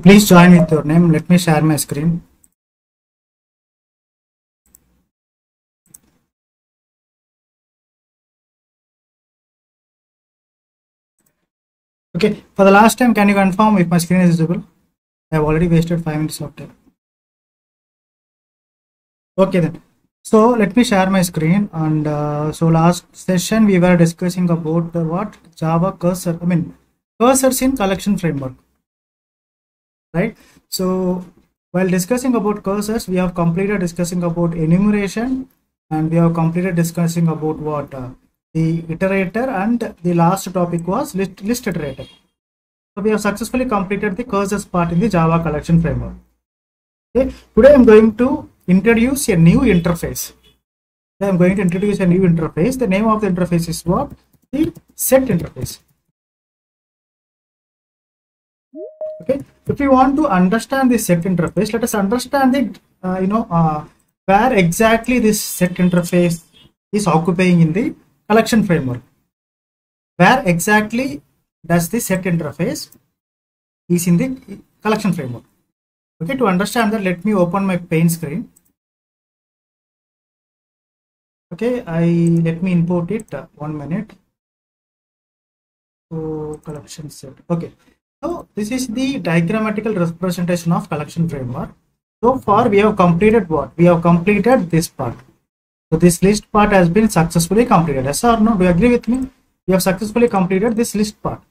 Please join with your name. Let me share my screen. Okay, for the last time, can you confirm if my screen is visible? I have already wasted 5 minutes of time. Okay then. So let me share my screen. And so last session we were discussing about what Java cursor, I mean cursors in collection framework, right? So while discussing about cursors, we have completed discussing about enumeration, and we have completed discussing about what the iterator, and the last topic was list iterator. So we have successfully completed the cursors part in the Java collection framework. Okay, today I'm going to introduce a new interface. The name of the interface is what? The set interface. Okay, if we want to understand the set interface, let us understand the where exactly this set interface is occupying in the collection framework. Where exactly does the set interface is in the collection framework? Okay, to understand that, let me open my pane screen. Okay, let me import it. 1 minute. So collection set. Okay, so this is the diagrammatical representation of collection framework. So far we have completed what? We have completed this part. So this list part has been successfully completed. Yes or no? Do you agree with me? We have successfully completed this list part.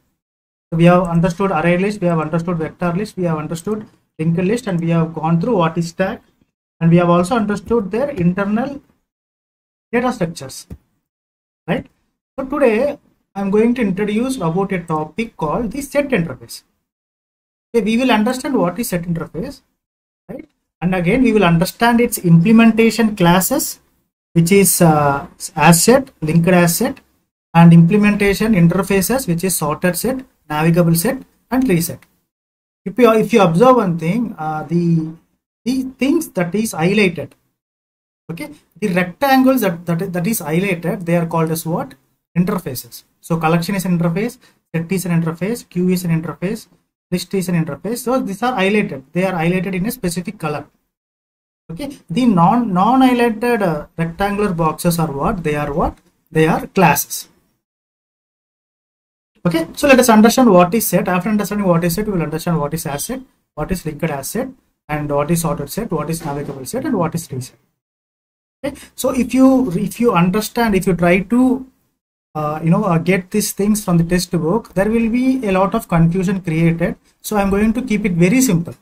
So we have understood array list, we have understood vector list, we have understood linked list, and we have gone through what is stack, and we have also understood their internal data structures, right? So today I'm going to introduce about a topic called the set interface. Okay, we will understand what is set interface, right? And again we will understand its implementation classes, which is hash set, LinkedHashSet, and implementation interfaces, which is sorted set, navigable set, and tree set. If you observe one thing, the things that is highlighted, okay, the rectangles that is highlighted, they are called as what? Interfaces. So collection is an interface, set is an interface, queue is an interface, list is an interface. So these are highlighted. They are highlighted in a specific color. Okay, the non-highlighted rectangular boxes are what? They are what? They are classes. Okay, so let us understand what is set. After understanding what is set, we will understand what is hash set, what is LinkedHashSet, and what is sorted set, what is navigable set, and what is tree set. Okay, so if you understand, if you try to get these things from the textbook, there will be a lot of confusion created. So I am going to keep it very simple.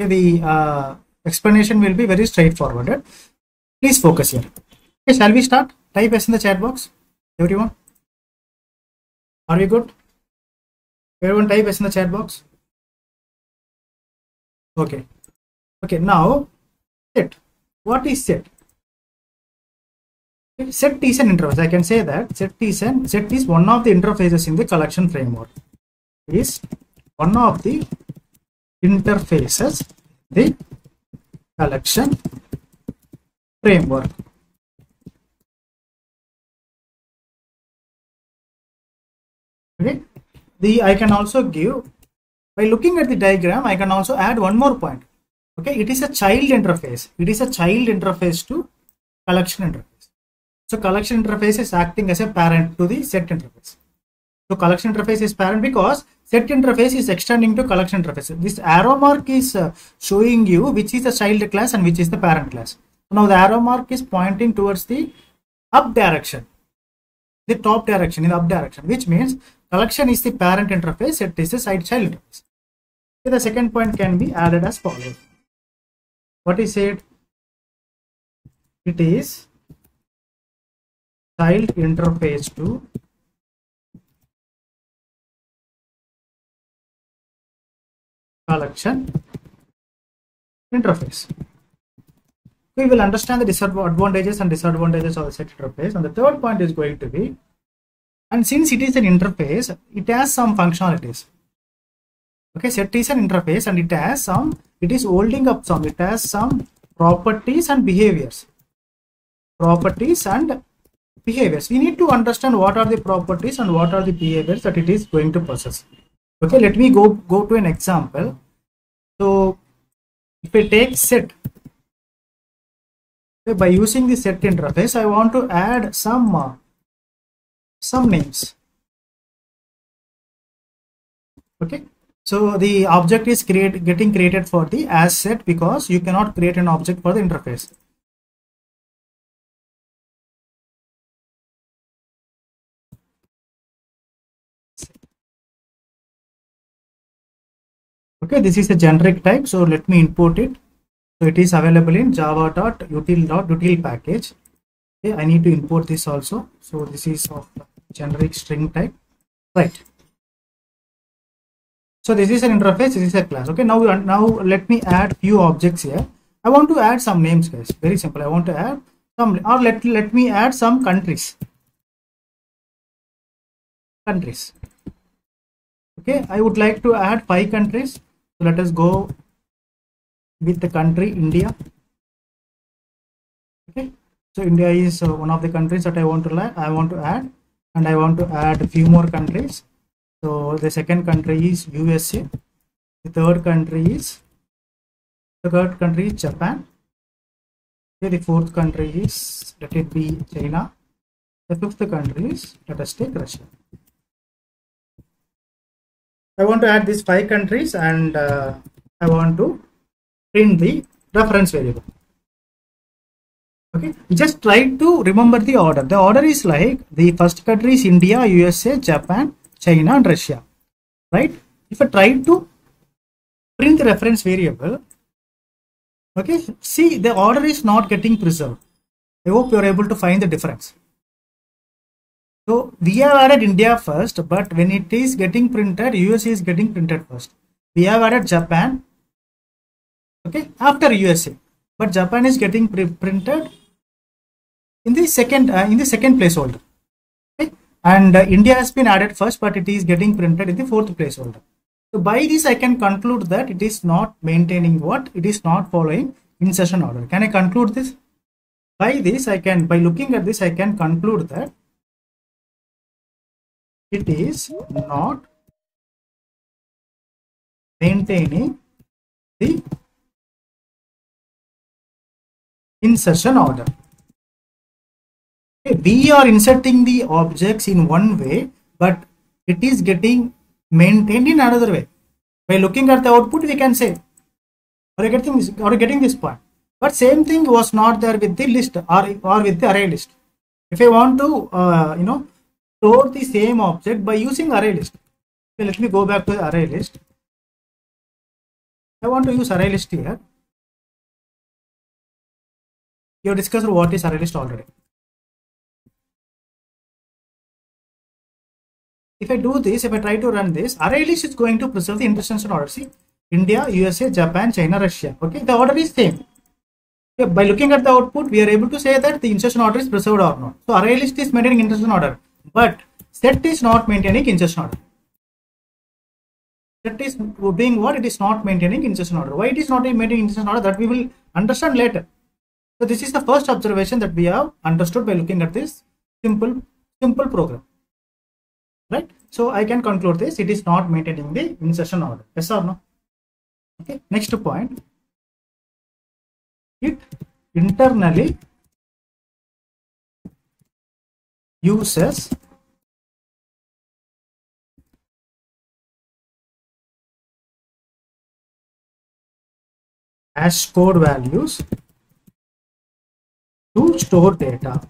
Okay, the explanation will be very straightforward. Please focus here. Okay, shall we start? Type S in the chat box, everyone. Are we good? Everyone type S in the chat box. Okay. Okay, now set. What is set? Set is an interface. I can say that set is one of the interfaces in the collection framework. Is one of the interfaces in the collection framework. Okay, I can also give, by looking at the diagram, I can also add one more point. Okay, it is a child interface. It is a child interface to collection interface. So collection interface is acting as a parent to the set interface. So collection interface is parent because set interface is extending to collection interface. This arrow mark is showing you which is the child class and which is the parent class. Now the arrow mark is pointing towards the up direction, the top direction, in the up direction, which means collection is the parent interface, set is the side child interface. So the second point can be added as follows. What is it? It is child interface to collection interface. We will understand the disadvantages and disadvantages of the set interface. And the third point is going to be, and since it is an interface, it has some functionalities. Okay, set is an interface and it has some properties and behaviors. We need to understand what are the properties and what are the behaviors that it is going to possess. Okay, let me go to an example. So if I take set, by using the set interface, I want to add some names. Okay, so the object is getting created for the as set, because you cannot create an object for the interface. Okay, this is a generic type, so let me import it. So it is available in java.util package. Okay, I need to import this also. So this is of generic string type, right? So this is an interface, this is a class. Okay, now let me add few objects here. I want to add some names, guys. Very simple. I want to add some, or let me add some countries. Okay, I would like to add 5 countries. So let us go with the country India. Okay, so India is one of the countries that I want to add, and I want to add a few more countries. So the second country is USA. The third country is Japan. Okay, the fourth country is, let it be China. The fifth country is, let us take Russia. I want to add these 5 countries, and I want to print the reference variable. Okay, just try to remember the order. The order is like the first country is India, USA, Japan, China, and Russia, right? If I try to print the reference variable, okay, see the order is not getting preserved. I hope you are able to find the difference. So we have added India first, but when it is getting printed, USA is getting printed first. We have added Japan, okay, after USA, but Japan is getting printed in the second placeholder. Okay, and India has been added first, but it is getting printed in the 4th placeholder. So by this, I can conclude that it is not maintaining what it is not following insertion order. Can I conclude this? By this, I can, by looking at this, I can conclude that it is not maintaining the insertion order. Okay, we are inserting the objects in one way, but it is getting maintained in another way. By looking at the output, we can say, are you getting this point? But same thing was not there with the list or with the array list. If I want to, store the same object by using array list. Okay, let me go back to the array list. I want to use array list here. You have discussed what is array list already. If I do this, if I try to run this, array list is going to preserve the insertion order. See, India, USA, Japan, China, Russia. Okay, the order is same. Okay, by looking at the output, we are able to say that the insertion order is preserved or not. So array list is maintaining insertion order, but set is not maintaining insertion order. Set is being what? It is not maintaining insertion order. Why it is not maintaining insertion order, that we will understand later. So this is the first observation that we have understood by looking at this simple program, right? So I can conclude this, it is not maintaining the insertion order. Yes or no? Okay, next point, it internally uses hash code values to store data.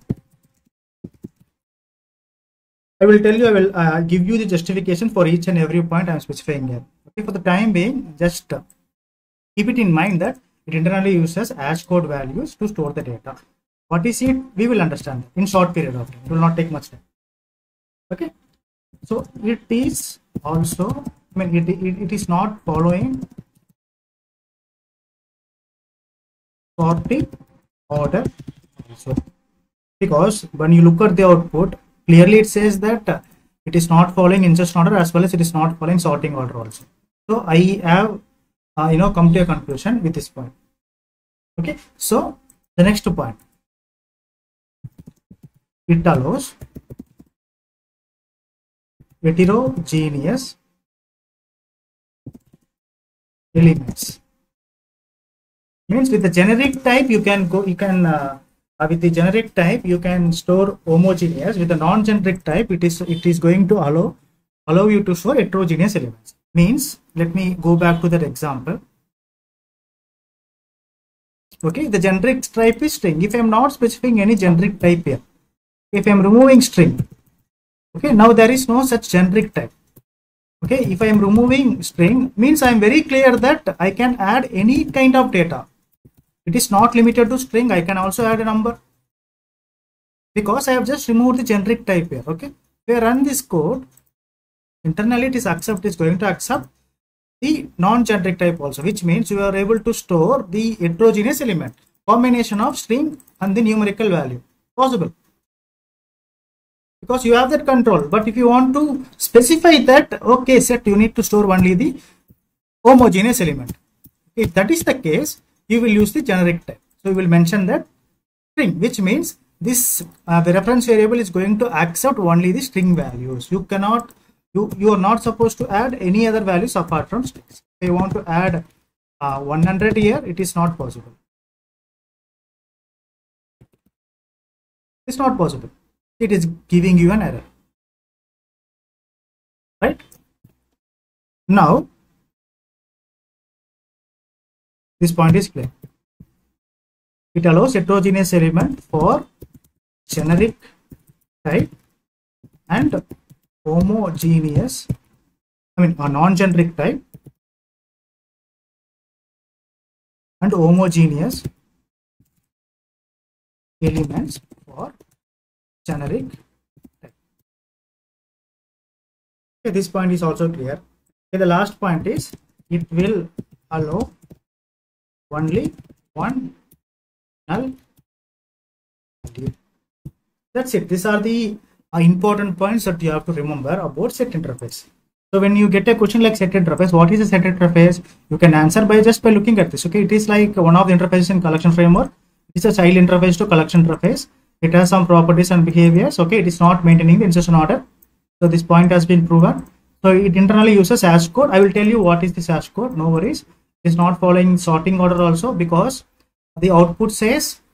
I will tell you, I will give you the justification for each and every point I am specifying here. Okay, for the time being, just keep it in mind that it internally uses hash code values to store the data. What is it? We will understand in short period of time. It will not take much time. Okay. So it is also, it is not following sorting order also, because when you look at the output, clearly it says that it is not following insertion order as well as it is not following sorting order also. So I have, come to a conclusion with this point. Okay. So the next point, it allows heterogeneous elements. Means with the generic type you can go, you can with the generic type you can store homogeneous. With the non-generic type it is going to allow you to store heterogeneous elements. Means, let me go back to that example. Okay, the generic type is string. If I am not specifying any generic type here, if I am removing string, okay, now there is no such generic type. Okay, if I am removing string, means I am very clear that I can add any kind of data. It is not limited to string, I can also add a number, because I have just removed the generic type here. Okay, if I run this code, internally it is going to accept the non-generic type also, which means you are able to store the heterogeneous element, combination of string and the numerical value, possible, because you have that control. But if you want to specify that, okay, set, you need to store only the homogeneous element. If that is the case, you will use the generic type. So you will mention that string, which means this the reference variable is going to accept only the string values. You cannot, you are not supposed to add any other values apart from strings. If you want to add 100 here, it is not possible. It's not possible. It is giving you an error, right? Now this point is clear. It allows heterogeneous element for generic type and homogeneous, a non-generic type and homogeneous elements for generic type. Okay, this point is also clear. Okay, the last point is it will allow only one null value. That's it. These are the important points that you have to remember about set interface. So when you get a question like set interface, what is a set interface? You can answer just by looking at this. Okay, it is like one of the interfaces in collection framework. It's a child interface to collection interface. It has some properties and behaviors. Okay, it is not maintaining the insertion order. So this point has been proven. So it internally uses hash code. I will tell you what is this hash code. No worries. It is not following sorting order also, because the output is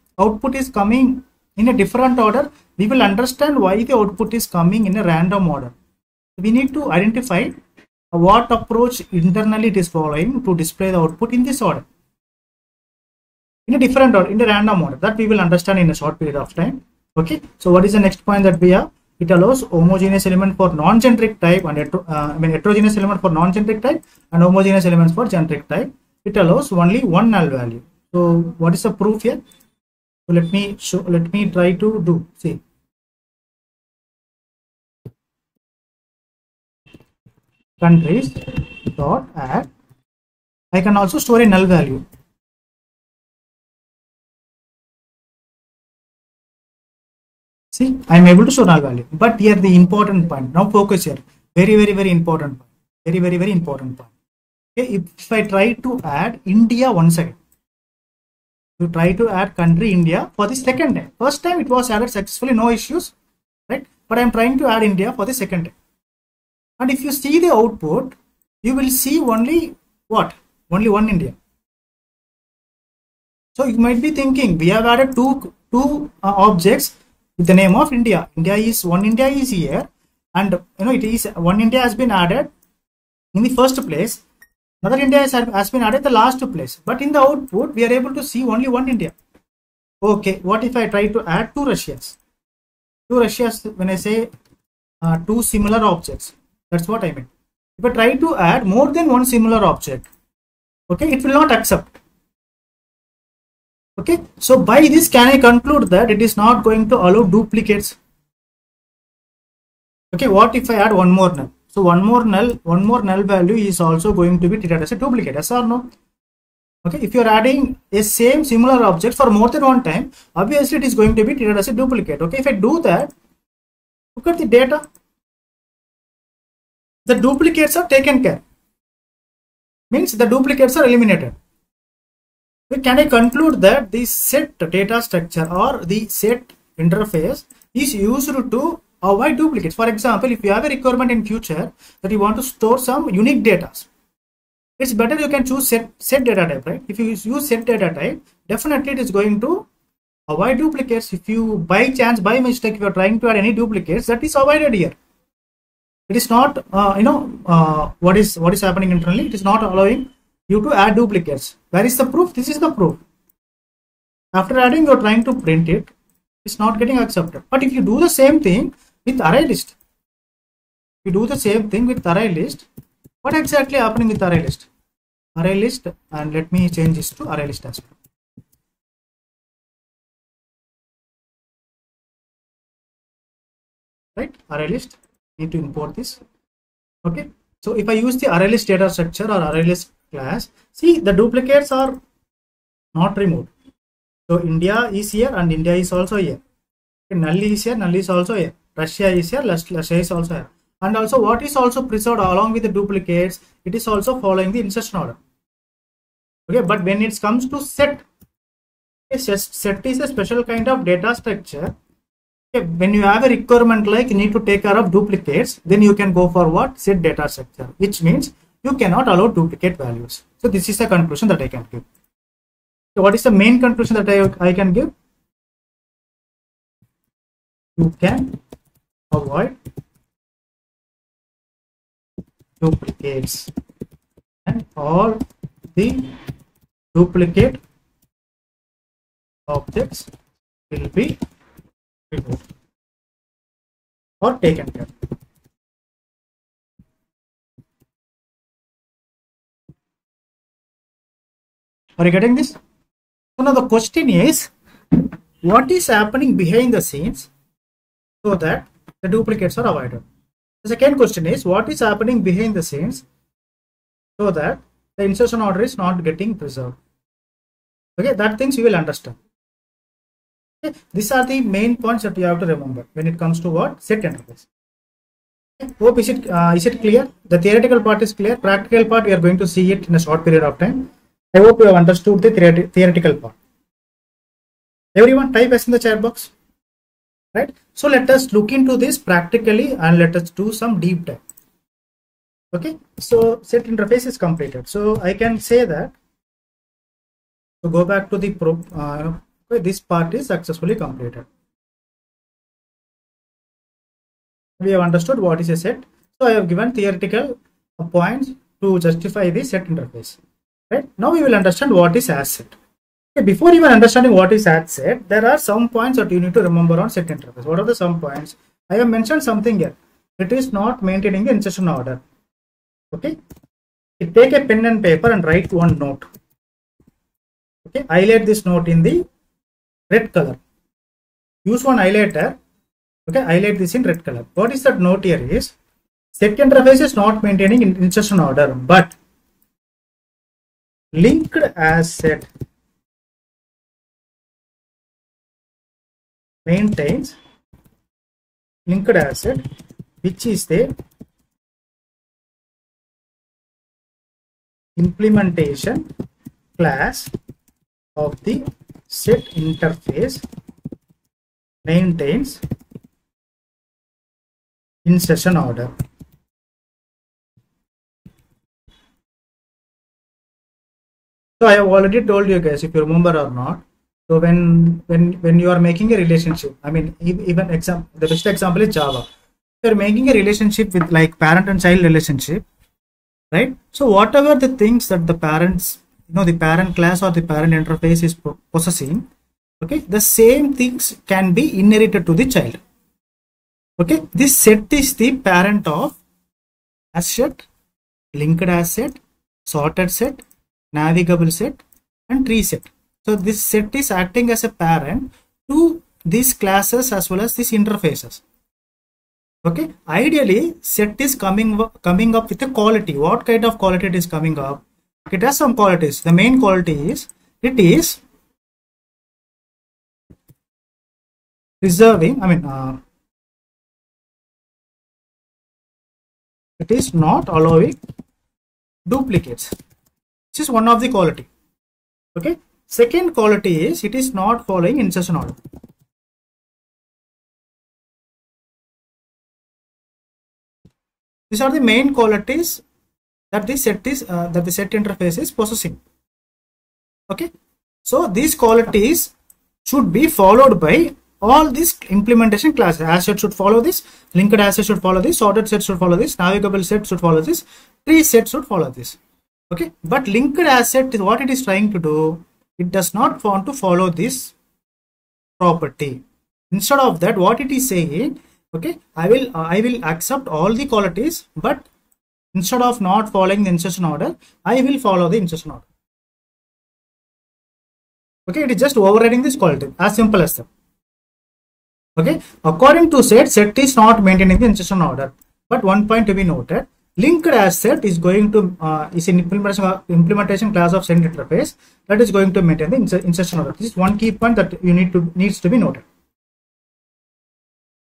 coming in a different order. We will understand why the output is coming in a random order. We need to identify what approach internally it is following to display the output in this order, in a different order, in a random order. That we will understand in a short period of time. Okay, so what is the next point that we have? It allows homogeneous element for non-generic type and heterogeneous element for non-generic type and homogeneous elements for generic type. It allows only one null value. So what is the proof here? So let me try to do, see. Countries dot add. I can also store a null value. See, I am able to store null value. But here the important point. Now focus here. Very, very, very important point. Very, very, very important point. Okay, if I try to add India one second. You try to add country India for the second time. First time it was added successfully, no issues, right? But I am trying to add India for the second time. And if you see the output, you will see only what? Only one India. So you might be thinking, we have added two objects with the name of India. India is here, and you know it is one India has been added in the first place. Another India has been added the last place, but in the output we are able to see only one India. Okay, what if I try to add two Russias? Two Russias, when I say two similar objects, that's what I mean. If I try to add more than one similar object, okay, it will not accept. Okay, so by this can I conclude that it is not going to allow duplicates. Okay, what if I add one more null? So one more null value is also going to be treated as a duplicate, yes or no? Okay, if you are adding a same similar object for more than one time, obviously it is going to be treated as a duplicate. Okay, if I do that, look at the data. The duplicates are taken care. Means the duplicates are eliminated. So can I conclude that the set data structure or the set interface is used to avoid duplicates? For example, if you have a requirement in future that you want to store some unique data, it's better you can choose set data type, right? If you use set data type, definitely it is going to avoid duplicates. If you by chance, by mistake, if you are trying to add any duplicates, that is avoided here. It is not what is happening internally. It is not allowing you to add duplicates. Where is the proof? This is the proof. After adding, you are trying to print it. It's not getting accepted. But if you do the same thing with array list, you do the same thing with array list. What exactly happening with array list? Array list, and let me change this to array list as well. Right, array list. Need to import this. Okay. So if I use the array list data structure or array list class, see the duplicates are not removed. So India is here and India is also here. Okay, null is here, null is also here. Russia is here, Russia is also here. And also what is also preserved along with the duplicates, it is also following the insertion order. Okay, but when it comes to set, set is a special kind of data structure. Okay, when you have a requirement like you need to take care of duplicates, then you can go for what? Set data structure, which means you cannot allow duplicate values. So this is the conclusion that I can give. So what is the main conclusion that I can give? You can avoid duplicates and all the duplicate objects will be removed or taken care of. Are you getting this? So now the question is, what is happening behind the scenes so that the duplicates are avoided? The second question is, what is happening behind the scenes so that the insertion order is not getting preserved? Okay, that things you will understand. Okay, these are the main points that you have to remember when it comes to what? Set interface. Okay, hope is it clear? The theoretical part is clear. Practical part, we are going to see it in a short period of time. I hope you have understood the theoretical part. Everyone type S in the chat box. Right, so let us look into this practically and let us do some deep dive. Okay, so set interface is completed. So I can say that, to go back to the this part is successfully completed. We have understood what is a set. So I have given theoretical points to justify the set interface. Right, now we will understand what is hash set. Okay, before even understanding what is hash set, there are some points that you need to remember on set interface. What are the some points? I have mentioned something here. It is not maintaining the insertion order. Okay, you take a pen and paper and write one note. Okay, highlight this note in the red color. Use one highlighter. Okay, highlight this in red color. What is that note here is, set interface is not maintaining insertion order, but linked as set maintains linked as set, which is the implementation class of the set interface, maintains insertion order. So I have already told you guys, if you remember or not. So when you are making a relationship, I mean, even the best example is Java. You are making a relationship with like parent and child relationship, right? So whatever the things that the parents, the parent class or the parent interface is possessing, okay, the same things can be inherited to the child. Okay, this set is the parent of hash set, linked hash set, sorted set, navigable set and tree set. So this set is acting as a parent to these classes as well as these interfaces. Okay, ideally set is coming up with a quality. What kind of quality it is coming up? It has some qualities. The main quality is it is preserving, it is not allowing duplicates. This is one of the quality. Okay, second quality is it is not following insertion order. These are the main qualities that the set is that the set interface is possessing. Okay, so these qualities should be followed by all these implementation classes. HashSet should follow this, LinkedHashSet should follow this, SortedSet should follow this, NavigableSet should follow this, TreeSet should follow this. Okay, but LinkedHashSet is what it is trying to do. It does not want to follow this property. Instead of that, what it is saying, okay, I will accept all the qualities, but instead of not following the insertion order, I will follow the insertion order. Okay, it is just overriding this quality, as simple as that. Okay, according to set, set is not maintaining the insertion order. But one point to be noted, LinkedHashSet is going to is an implementation class of set interface that is going to maintain the insertion order. This is one key point that you needs to be noted.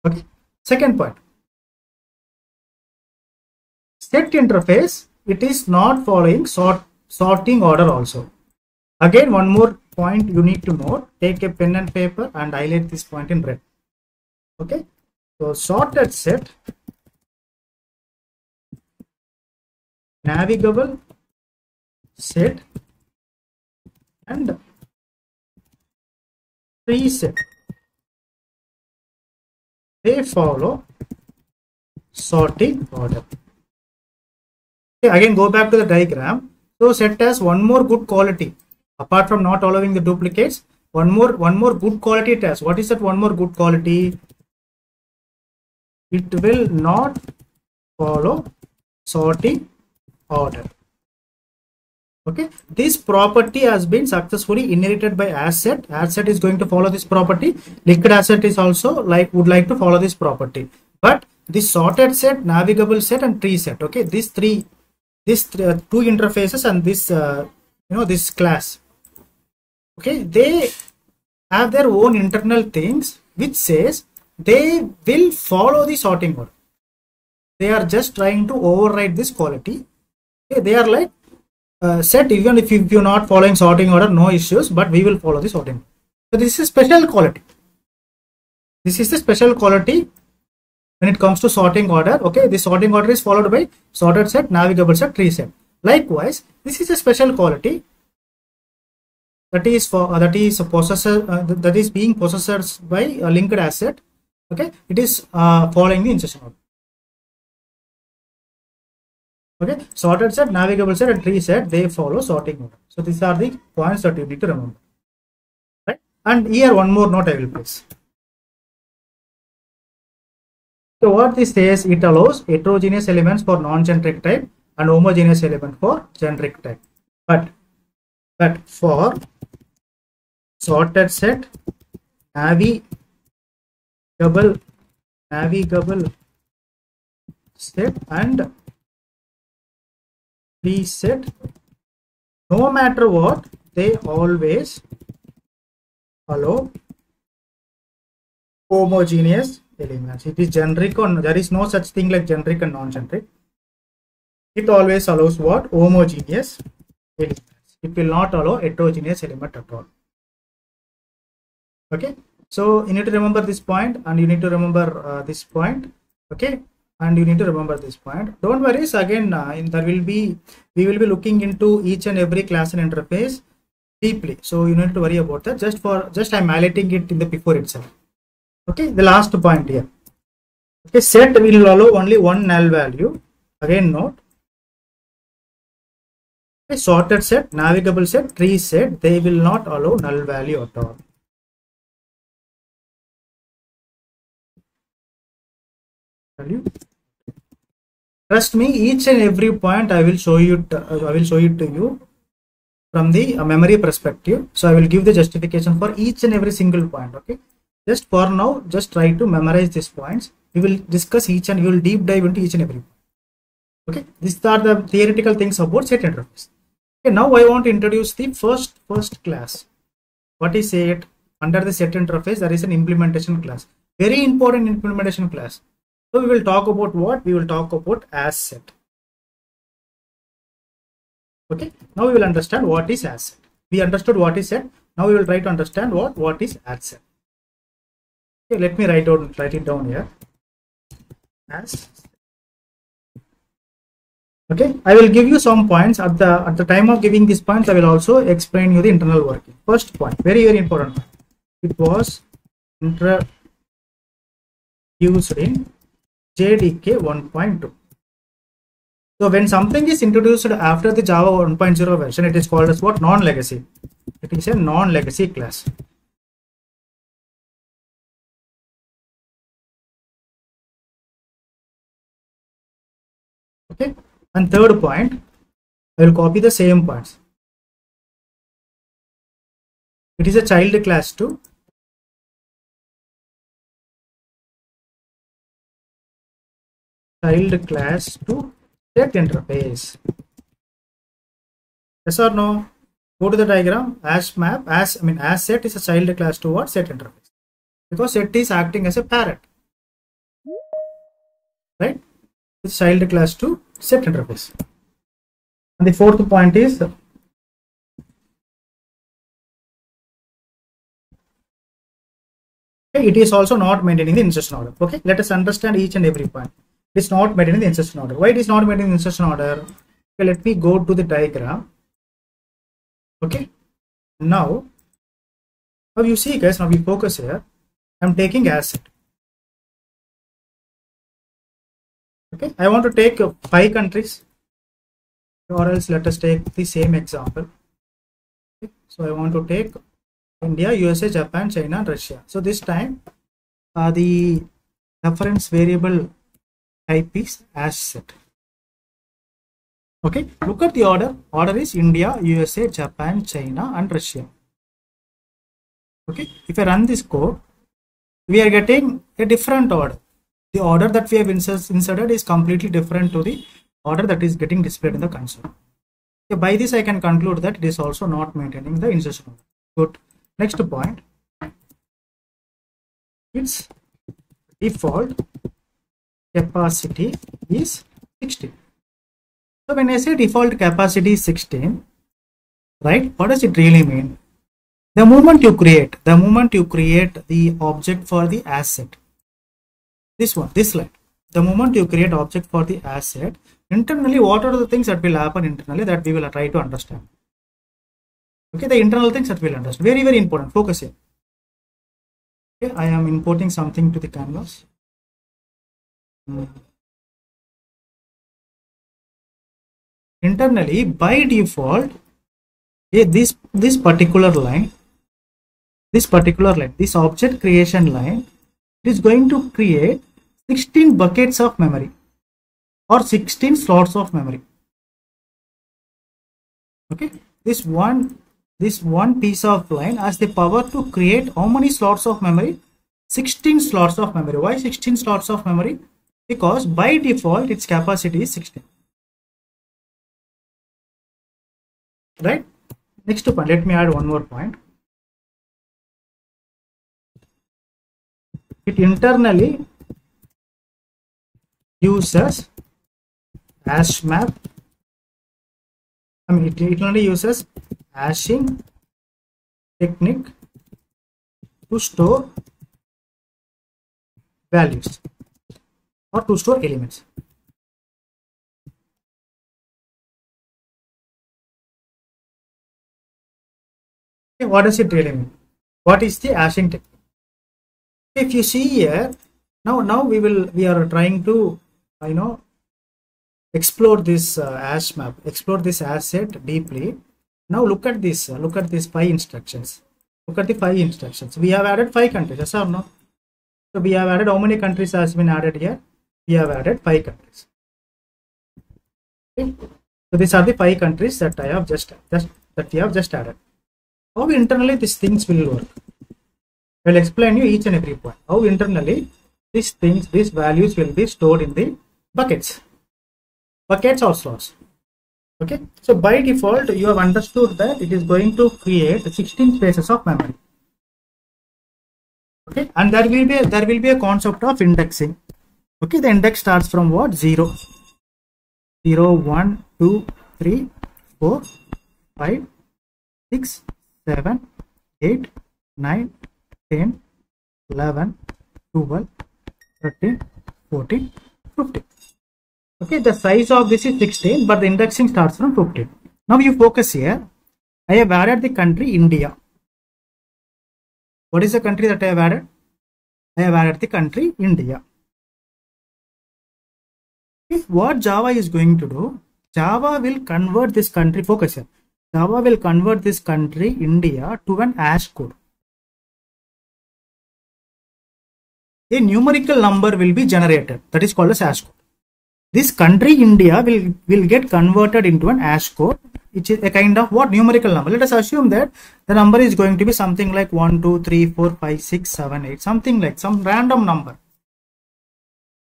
Okay, second point, set interface, it is not following sorting order also. Again, one more point you need to note. Take a pen and paper and highlight this point in red. Okay, so sorted set, navigable set, and TreeSet, they follow sorting order. Okay, again go back to the diagram. So set has one more good quality. Apart from not allowing the duplicates, one more good quality it has. What is that one more good quality? It will not follow sorting order. Okay, this property has been successfully inherited by HashSet. HashSet is going to follow this property. LinkedHashSet is also would like to follow this property. But this sorted set, navigable set, and TreeSet. Okay, these two interfaces and this this class. Okay, they have their own internal things which says they will follow the sorting order. They are just trying to override this quality. Okay, they are like set, even if you're not following sorting order, no issues, but we will follow the sorting order. So this is a special quality. This is the special quality when it comes to sorting order. Okay, the sorting order is followed by sorted set, navigable set, TreeSet. Likewise, this is a special quality that is being possessed by a LinkedHashSet. Okay, it is following the insertion order. Okay, sorted set, navigable set, and TreeSet, they follow sorting order. So these are the points that you need to remember, right? And here one more note I will place. So what this says, it allows heterogeneous elements for non-generic type and homogeneous element for generic type, but for sorted set, navigable set, and TreeSet, no matter what, they always follow homogeneous elements. It is generic or there is no such thing like generic and non-generic. It always allows what? Homogeneous elements. It will not allow heterogeneous element at all. Okay, so you need to remember this point, and you need to remember this point. Okay, and you need to remember this point. Don't worry, again we will be looking into each and every class and interface deeply, so you need to worry about that. Just I'm highlighting it in the before itself. Okay, the last point here. Okay, set will allow only one null value. Again note, okay, sorted set, navigable set, TreeSet, they will not allow null value at all. Trust me, each and every point I will show you. I will show it to you from the memory perspective. So I will give the justification for each and every single point. Okay, just for now, just try to memorize these points. We will discuss each and we will deep dive into each and every point. Okay, these are the theoretical things about set interface. Okay, now I want to introduce the first class. What is it? Under the set interface, there is an implementation class. Very important implementation class. So we will talk about what? We will talk about HashSet. Okay, now we will understand what is HashSet. We understood what is set. Now we will try to understand what is HashSet. Okay, let me write it down here. HashSet. Okay, I will give you some points at the time of giving these points. I will also explain you the internal working. First point, very important. It was introduced in JDK 1.2. So when something is introduced after the Java 1.0 version, it is called as what? Non-legacy. It is a non-legacy class. Okay. And third point, I will copy the same points. It is a child class too. Child class to set interface. Yes or no? Go to the diagram. As set is a child class to what? Set interface. Because set is acting as a parent. Right? It's child class to set interface. And the fourth point is it is also not maintaining the insertion order. Okay, let us understand each and every point. It's not maintaining the insertion order. Why it is not maintaining the insertion order? Okay, let me go to the diagram. Okay, now you see guys, now we focus here. I'm taking asset. Okay, I want to take 5 countries, or else let us take the same example. Okay, so I want to take India, USA, Japan, China, and Russia. So this time the reference variable type is asset. Okay, look at the order. Order is India, USA, Japan, China, and Russia. Okay, if I run this code, we are getting a different order. The order that we have inserted is completely different to the order that is getting displayed in the console. Okay, by this I can conclude that it is also not maintaining the insertion order. Good. Next point, its default capacity is 16. So when I say default capacity is 16, right, what does it really mean? The moment you create the object for the asset, this one, this slide, the moment you create object for the asset, internally what are the things that will happen internally, that we will try to understand. Okay, the internal things that we will understand. Very important. Focus here. Okay, I am importing something to the canvas. Internally, by default, this particular line, this object creation line, it is going to create 16 buckets of memory or 16 slots of memory. Okay, this one piece of line has the power to create how many slots of memory? 16 slots of memory. Why 16 slots of memory? Because by default its capacity is 16. Right? Next point, let me add one more point. It internally uses HashMap. It internally uses hashing technique to store values or to store elements. Okay, what does it really mean? What is the hashing technique? If you see here, now we are trying to explore this hash map, explore this asset deeply. Now look at these 5 instructions. Look at the 5 instructions. We have added 5 countries. Yes or no? So we have added, how many countries has been added here? We have added 5 countries. Okay. So these are the 5 countries that I have just added. How internally these things will work? I will explain you each and every point. How internally these values will be stored in the buckets, or slots. Okay. So by default, you have understood that it is going to create 16 spaces of memory. Okay, and there will be a concept of indexing. Okay, the index starts from what? 0, 1, 2, 3, 4, 5, 6, 7, 8, 9, 10, 11, 12, 13, 14, 15. Okay, the size of this is 16, but the indexing starts from 15. Now you focus here. I have added the country India. What is the country that I have added? I have added the country India. If what Java is going to do, Java will convert this country, focus here. Java will convert this country India to an hash code. A numerical number will be generated, that is called as hash code. This country India will get converted into an hash code, which is a kind of what? Numerical number. Let us assume that the number is going to be something like 1, 2, 3, 4, 5, 6, 7, 8, something like some random number.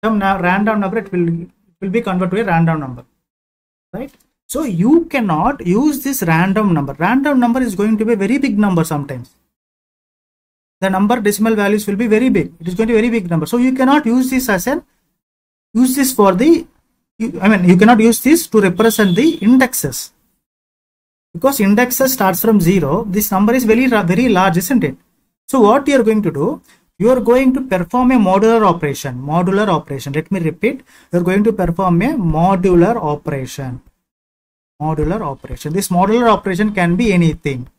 Some random number, it will be converted to a random number, right? So you cannot use this random number. Random number is going to be a very big number sometimes. The number decimal values will be very big. It is going to be a very big number. So you cannot use this as an, you cannot use this to represent the indexes. Because indexes starts from 0, this number is very, very large, isn't it? So what you are going to do, you are going to perform a modular operation. Modular operation. Let me repeat. You are going to perform a modular operation. Modular operation. This modular operation can be anything.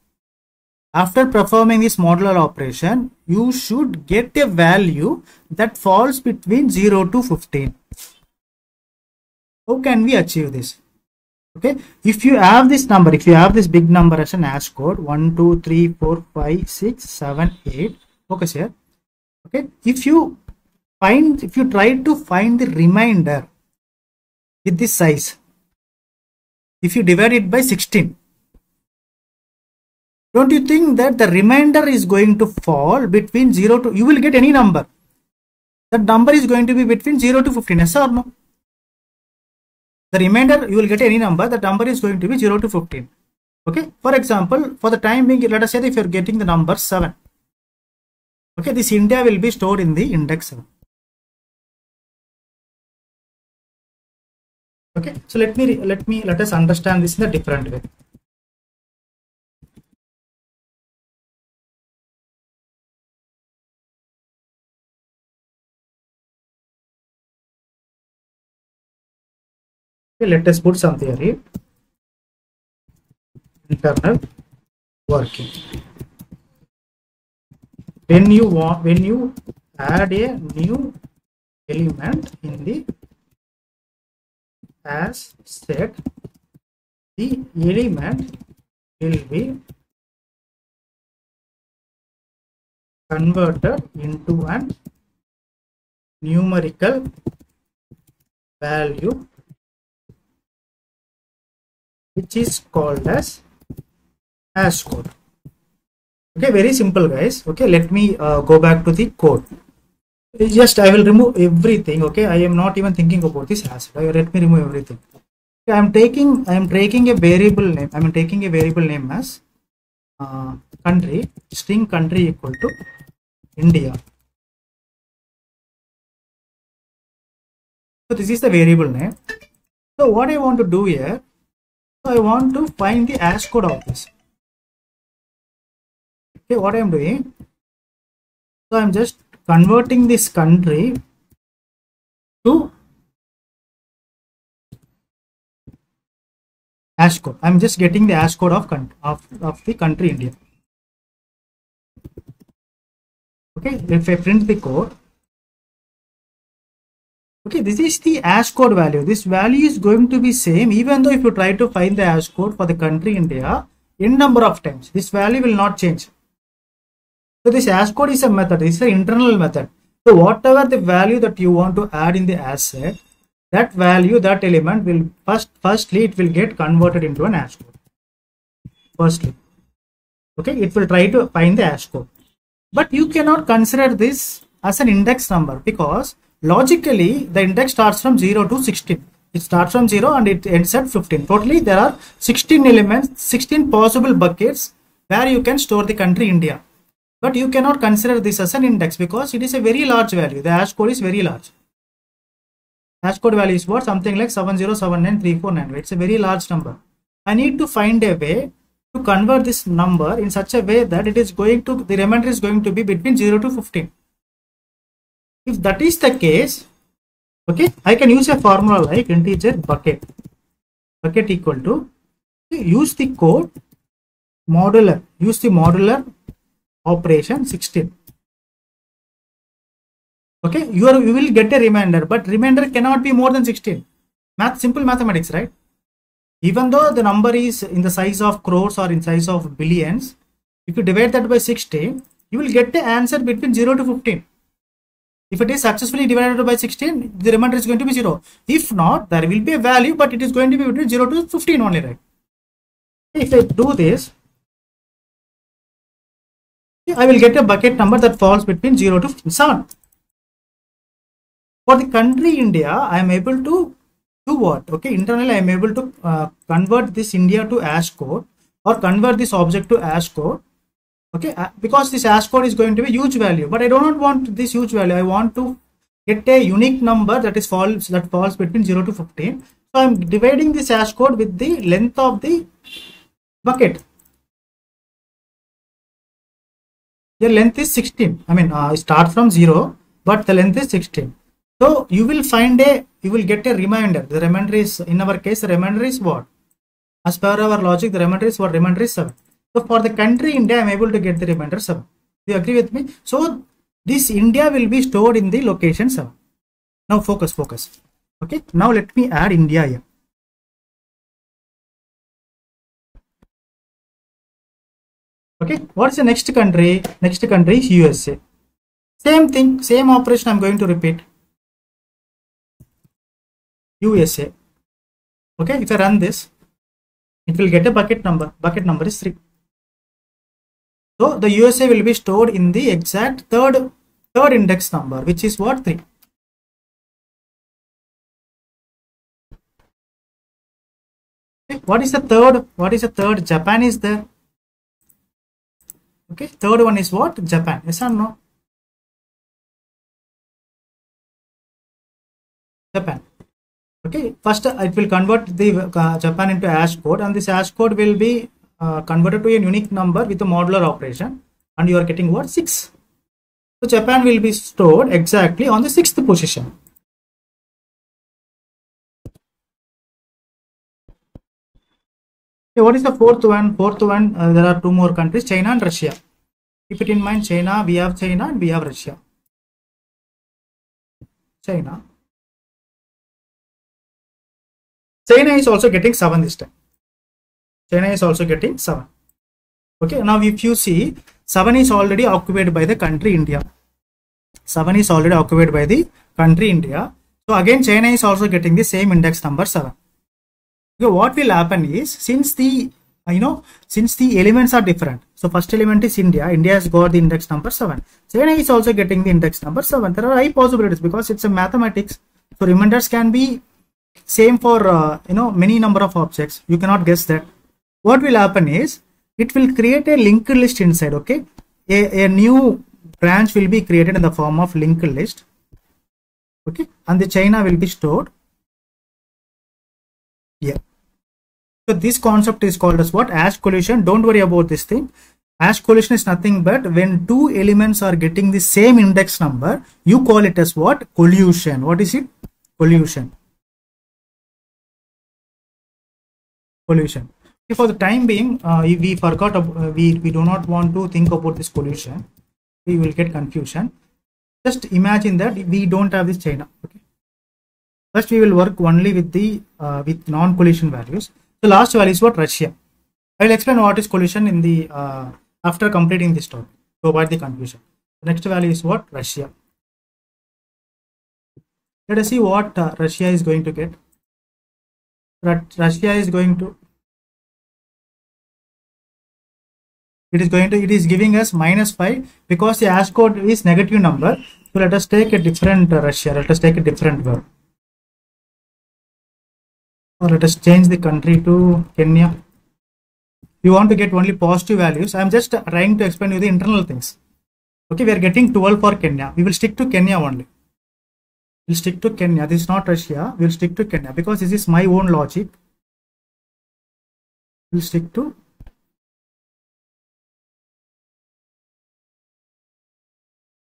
After performing this modular operation, you should get a value that falls between 0 to 15. How can we achieve this? Okay, if you have this number, if you have this big number as an hash code, 1, 2, 3, 4, 5, 6, 7, 8, focus here. Okay, if you try to find the remainder with this size, if you divide it by 16, don't you think that the remainder is going to fall between 0 to, you will get any number. That number is going to be between 0 to 15, yes or no? The remainder, you will get any number, the number is going to be 0 to 15. Okay, for example, for the time being, let us say that if you are getting the number 7. Okay, this India will be stored in the index 7. Okay, so let us understand this in a different way. Okay, let us put some theory. Internal working. When you add a new element in the hash set, the element will be converted into a numerical value which is called as hash code. Okay, very simple guys. Okay, let me go back to the code. Just I will remove everything. Okay, I am not even thinking about this hash. Let me remove everything. Okay, I am taking a variable name. I am taking a variable name as country, string country equal to India. So this is the variable name. So what I want to do here, I want to find the hash code of this. Okay, what I am doing, so I am just converting this country to hash code. I am just getting the hash code of the country India. Okay, if I print the code, okay, this is the hash code value. This value is going to be same even though if you try to find the hash code for the country India n number of times, this value will not change. So this hash code is a method, it's an internal method. So whatever the value that you want to add in the hash set, that value, that element will firstly it will get converted into an hash code. Firstly, okay, it will try to find the hash code. But you cannot consider this as an index number because logically the index starts from 0 to 16. It starts from 0 and it ends at 15. Totally there are 16 elements, 16 possible buckets where you can store the country India. But you cannot consider this as an index because it is a very large value. The hash code is very large. Hash code value is what? Something like 7079349. It's a very large number. I need to find a way to convert this number in such a way that it is going to, the remainder is going to be between 0 to 15. If that is the case, Okay, I can use a formula like integer bucket equal to, use the code modular, use the modular operation 16. Okay, you will get a remainder, but remainder cannot be more than 16. Math, simple mathematics, right? Even though the number is in the size of crores or in size of billions, if you divide that by 16, you will get the answer between 0 to 15. If it is successfully divided by 16, the remainder is going to be 0. If not, there will be a value, but it is going to be between 0 to 15 only, right? If I do this, I will get a bucket number that falls between 0 to 7. For the country India, I am able to do what? Okay, internally I am able to convert this India to hash code or convert this object to hash code. Okay, because this hash code is going to be huge value, but I do not want this huge value. I want to get a unique number that is falls between 0 to 15. So I am dividing this hash code with the length of the bucket. The length is 16. I mean, I start from 0, but the length is 16. So you will find you will get a remainder. The remainder is, in our case, the remainder is what? As per our logic, the remainder is what? Remainder is 7. So for the country India, I am able to get the remainder 7. Do you agree with me? So this India will be stored in the location 7. Now focus. Okay. Now let me add India here. Okay. What is the next country? Next country is USA. Same thing. Same operation I am going to repeat. USA. Okay. If I run this, it will get a bucket number. Bucket number is 3. So the USA will be stored in the exact third index number, which is what? 3. Okay, what is the third? Japan is there. Okay, third one is what? Japan. Yes or no? Japan. Okay, first it will convert the Japan into hash code, and this hash code will be converted to a unique number with a modular operation, and you are getting what? 6. So Japan will be stored exactly on the 6th position. Okay, what is the fourth one? Fourth one, there are 2 more countries, China and Russia. Keep it in mind, China and we have Russia. China is also getting 7 this time. China is also getting 7. Okay, now if you see, 7 is already occupied by the country India. 7 is already occupied by the country India. So again, China is also getting the same index number 7. Okay, what will happen is, since the elements are different. So first element is India. India has got the index number 7. China is also getting the index number 7. There are high possibilities because it's a mathematics. So remainders can be same for many number of objects. You cannot guess that. What will happen is, it will create a linked list inside. Okay, a new branch will be created in the form of linked list. Okay, and the China will be stored here. So this concept is called as what? Hash collision. Don't worry about this thing. Hash collision is nothing but when 2 elements are getting the same index number, you call it as what? Collusion. What is it? Collusion. Collusion. For the time being, we forgot. We do not want to think about this collusion. We will get confusion. Just imagine that we don't have this China. Okay. First, we will work only with the with non-collision values. The last value is what? Russia. I will explain what is collision in the after completing this topic. So avoid the confusion. The next value is what? Russia. Let us see what Russia is going to get. It is giving us -5 because the hash code is negative number. So let us take a different Russia. Let us take a different word. Or let us change the country to Kenya. You want to get only positive values. I am just trying to explain you the internal things. Okay, we are getting 12 for Kenya. We will stick to Kenya only. We'll stick to Kenya. This is not Russia. We'll stick to Kenya because this is my own logic. We'll stick to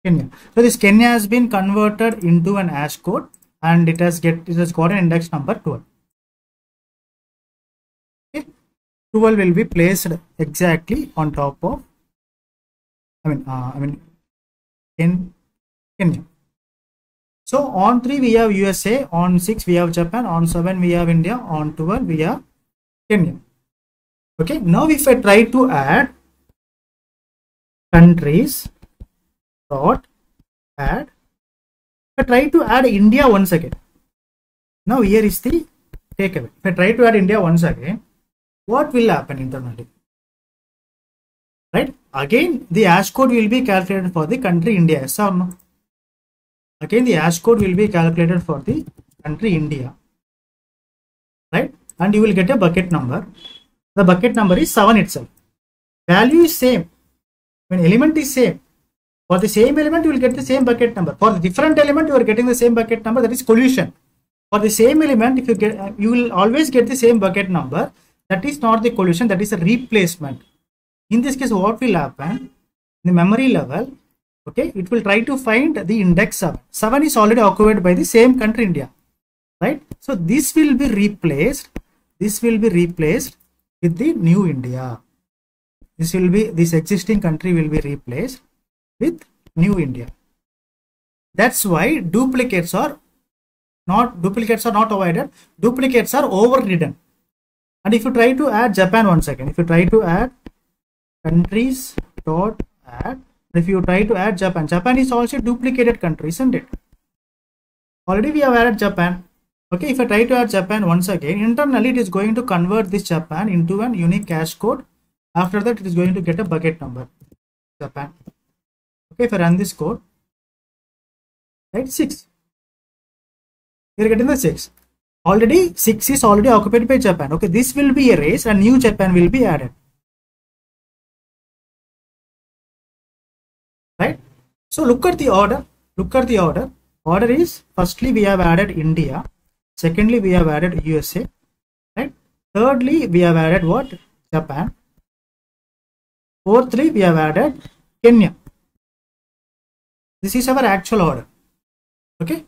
Kenya. So this Kenya has been converted into an hash code and it has got an index number 12. Okay, 12 will be placed exactly on top of, in Kenya. So on 3 we have USA, on 6 we have Japan, on 7 we have India, on 12 we have Kenya. Okay, now if I try to add countries dot add, I try to add India once again. Now here is the takeaway. If I try to add India once again, what will happen internally? Right? Again, the hash code will be calculated for the country India. Yes or no? Again, the hash code will be calculated for the country India. Right? And you will get a bucket number. The bucket number is 7 itself. Value is same. When element is same. For the same element, you will get the same bucket number. For the different element, you are getting the same bucket number. That is collision. For the same element, if you get, you will always get the same bucket number. That is not the collision. That is a replacement. In this case, what will happen? The memory level, okay, it will try to find the index 7. 7 is already occupied by the same country India, right? So this will be replaced. This will be replaced with the new India. This will be, this existing country will be replaced with new India. That's why duplicates are not avoided. Duplicates are overridden. And if you try to add Japan once again, if you try to add countries dot add, if you try to add Japan, Japan is also duplicated country, isn't it? Already we have added Japan. Okay, if I try to add Japan once again, internally it is going to convert this Japan into an unique hash code. After that, it is going to get a bucket number, Japan. Okay, if I run this code, right, 6. We are getting the 6. Already 6 is already occupied by Japan. Okay, this will be erased and new Japan will be added. Right? So look at the order. Look at the order. Order is, firstly we have added India. Secondly, we have added USA. Right? Thirdly, we have added what? Japan. Fourthly, we have added Kenya. This is our actual order. Okay,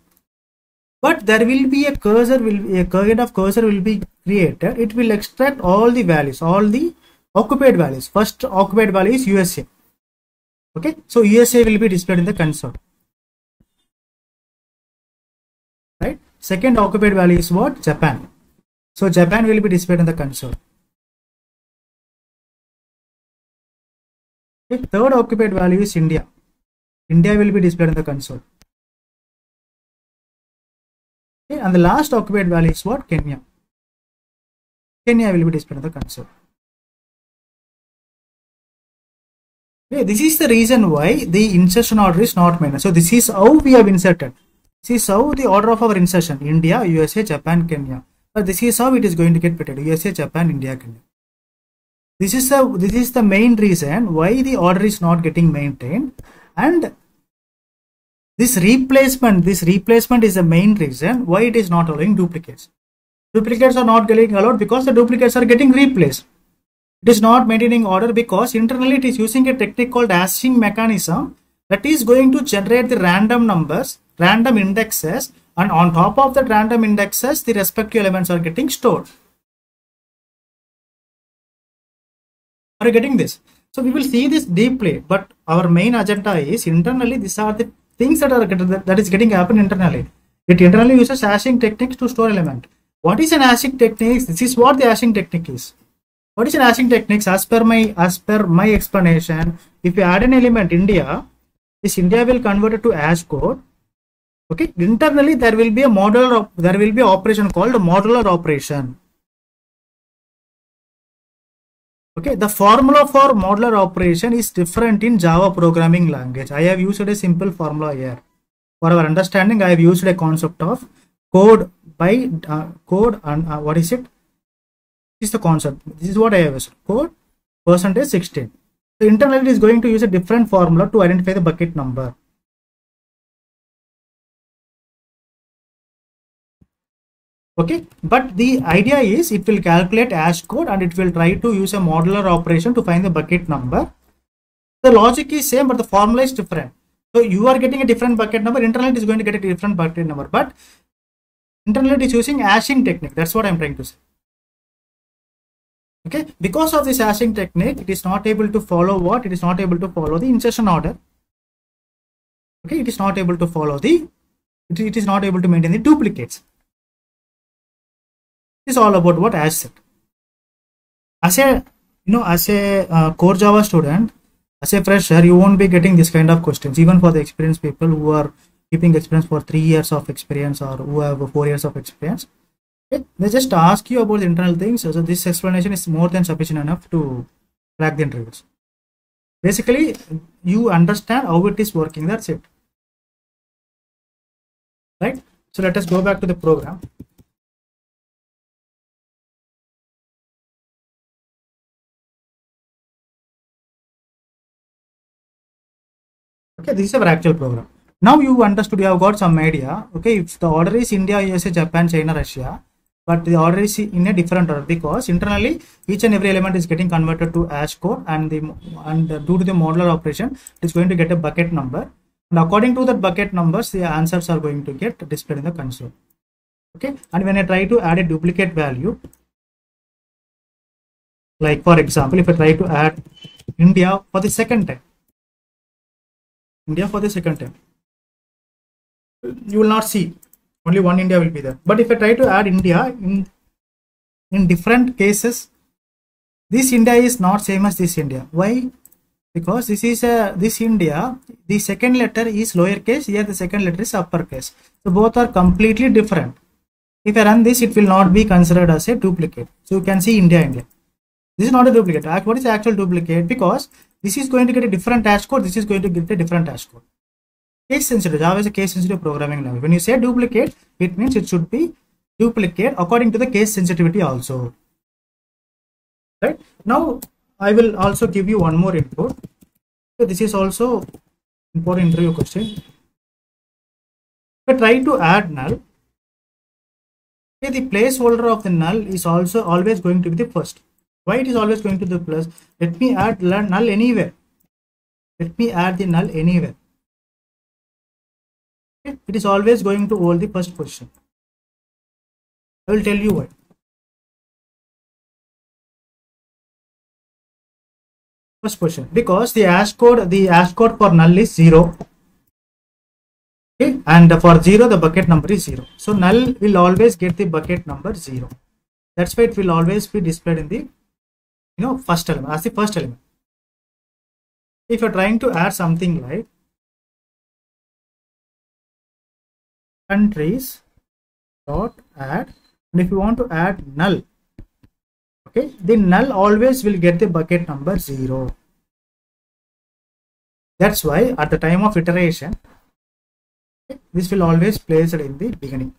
but there will be a cursor, will be created. It will extract all the values, all the occupied values. First occupied value is USA. Okay, so USA will be displayed in the console. Right, second occupied value is what? Japan. So Japan will be displayed in the console. Okay, third occupied value is India. India will be displayed in the console. Okay, and the last occupied value is what? Kenya. Kenya will be displayed in the console. Okay, this is the reason why the insertion order is not maintained. So this is how we have inserted. This is how the order of our insertion: India, USA, Japan, Kenya. But this is how it is going to get printed: USA, Japan, India, Kenya. This is the main reason why the order is not getting maintained. And this replacement is the main reason why it is not allowing duplicates. Duplicates are not getting allowed because the duplicates are getting replaced. It is not maintaining order because internally it is using a technique called hashing mechanism that is going to generate the random numbers, random indexes, and on top of that random indexes, the respective elements are getting stored. Are you getting this? So we will see this deeply, but our main agenda is internally. These are the things that is getting happen internally. It internally uses hashing techniques to store element. What is an hashing technique? This is what the hashing technique is. What is an hashing technique? As per my explanation, if you add an element India, this India will convert it to hash code. Okay, internally there will be a modular. There will be an operation called a modular operation. Okay, the formula for modular operation is different in Java programming language. I have used a simple formula here. For our understanding, I have used a concept of code by code and what is it? This is the concept. This is what I have used. Code %16. So internally it is going to use a different formula to identify the bucket number. Okay, but the idea is it will calculate hash code and it will try to use a modular operation to find the bucket number. The logic is same, but the formula is different. So you are getting a different bucket number. Internally, it is going to get a different bucket number. But Internally it is using hashing technique. That's what I'm trying to say. Okay, because of this hashing technique, it is not able to follow what? It is not able to follow the insertion order. Okay, it is not able to follow the, it is not able to maintain the duplicates. It is all about what hash set. As a, you know, as a core Java student, as a fresher, you won't be getting this kind of questions, even for the experienced people who are keeping experience for 3 years of experience or who have 4 years of experience. They just ask you about the internal things. So this explanation is more than sufficient enough to crack the interviews. Basically, you understand how it is working. That's it. Right? So let us go back to the program. Okay, this is our actual program. Now you understood, you have got some idea. Okay, if the order is India, USA, Japan, China, Russia, but the order is in a different order because internally each and every element is getting converted to hash code, and due to the modular operation, it is going to get a bucket number, and according to that bucket numbers, the answers are going to get displayed in the console. Okay, and when I try to add a duplicate value, like for example, if I try to add India for the second time, India for the second time, you will not see. Only one India will be there. But if I try to add India in different cases, this India is not same as this India. Why? Because this is a, this India, the second letter is lowercase, here the second letter is uppercase. So both are completely different. If I run this, it will not be considered as a duplicate. So you can see India, India. This is not a duplicate. What is the actual duplicate? Because this is going to get a different hash code, this is going to get a different hash code. Case sensitive. Java is a case sensitive programming language. When you say duplicate, it means it should be duplicate according to the case sensitivity also. Right? Now I will also give you one more input. So this is also important interview question. But try to add null. Okay, the placeholder of the null is also always going to be the first. Why it is always going to the plus? Let me add null anywhere. Let me add the null anywhere. It is always going to hold the first position. I will tell you why. First position, because the hash code for null is 0. Okay, and for 0 the bucket number is 0. So null will always get the bucket number 0. That's why it will always be displayed in the, you know, first element, as the first element. If you are trying to add something like countries dot add, and if you want to add null, okay, the null always will get the bucket number 0. That's why at the time of iteration, okay, this will always placed in the beginning.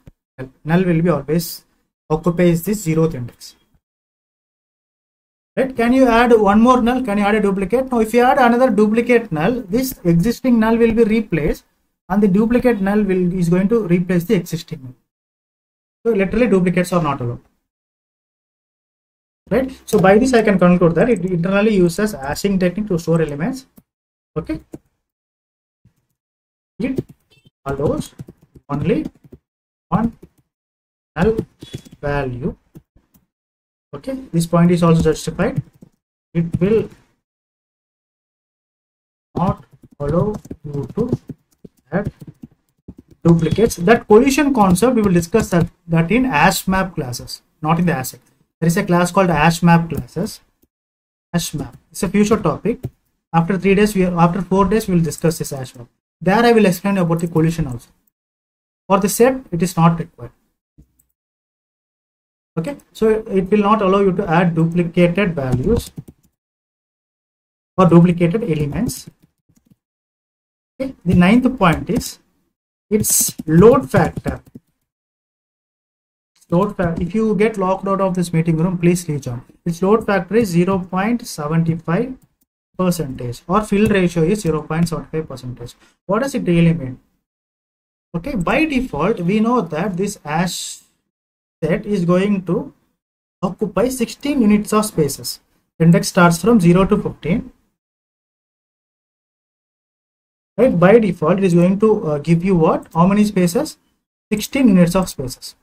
Null will be always occupies this 0th index. Right? Can you add one more null? Can you add a duplicate? Now if you add another duplicate null, this existing null will be replaced, and the duplicate null is going to replace the existing null. So literally duplicates are not allowed. Right? So by this I can conclude that it internally uses hashing technique to store elements. Okay, it allows only one null value. Okay, this point is also justified. It will not allow you to duplicates. That collision concept we will discuss that in HashMap classes, not in the hash set. There is a class called HashMap classes. HashMap, it's a future topic. After 3 days, after 4 days, we will discuss this HashMap. There I will explain about the collision also. For the set, it is not required. Okay, so it will not allow you to add duplicated values or duplicated elements. Okay. The 9th point is its load factor. If you get locked out of this meeting room, please rejoin. Its load factor is 0.75% or fill ratio is 0.75%. What does it really mean? Okay, by default, we know that this hash set is going to occupy 16 units of spaces. Index starts from 0 to 15. Right, by default it is going to give you what, how many spaces? 16 units of spaces.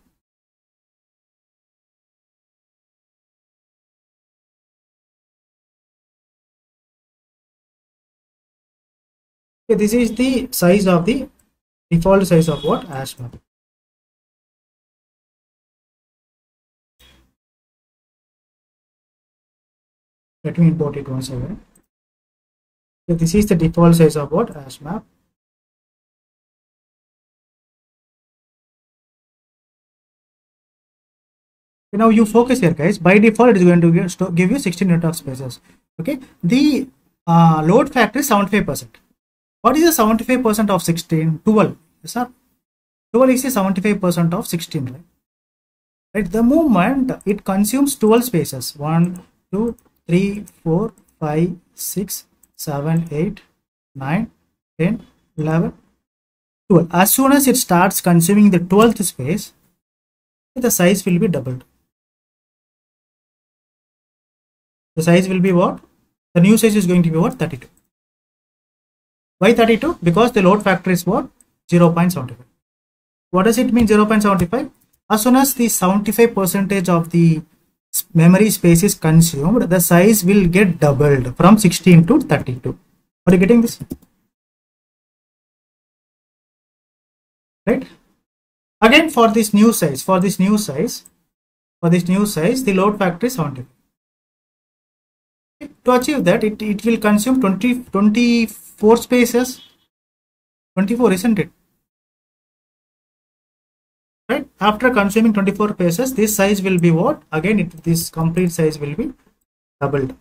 Okay, this is the size of the default size of what hash map. Let me import it once again. So this is the default size of what hash map. Okay, now you focus here, guys. By default, it is going to give you 16 unit of spaces. Okay, the load factor is 75%. What is the 75% of 16? 12. Yes, sir. 12 is the 75% of 16, right? At the moment, it consumes 12 spaces. 1, 2, 3, 4, 5, 6, 7, 8, 9, 10, 11, 12. As soon as it starts consuming the 12th space, the size will be doubled. The size will be what? The new size is going to be what? 32. Why 32? Because the load factor is what? 0.75. What does it mean, 0.75? As soon as the 75% of the memory space is consumed, the size will get doubled from 16 to 32. Are you getting this? Right? Again, for this new size, the load factor is 75. To achieve that, it will consume 24 spaces. 24, isn't it? Right? After consuming 24 spaces, this size will be what? Again, this complete size will be doubled.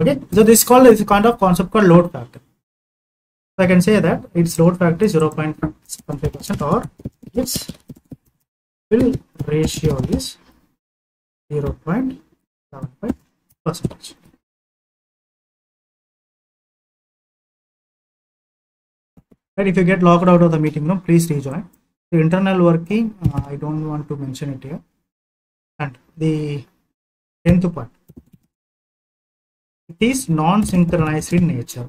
Okay? So this is called, is kind of concept called load factor. So I can say that its load factor is 0.75% or its fill ratio is 0.75%. Right, if you get locked out of the meeting room, please rejoin. The internal working, I don't want to mention it here. And the 10th part, it is non-synchronized in nature.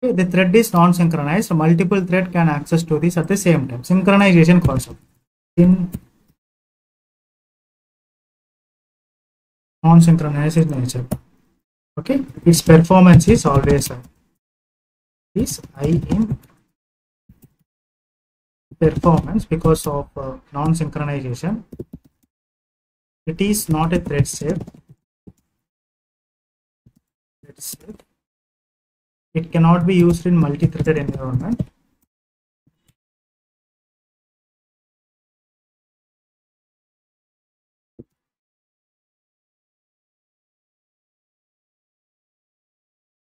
Okay, the thread is non-synchronized, so multiple thread can access to this at the same time. Synchronization concept. In non-synchronized in nature. Okay, its performance is always high. Is high in performance because of non-synchronization. It is not a thread safe. Thread safe. It cannot be used in multi-threaded environment.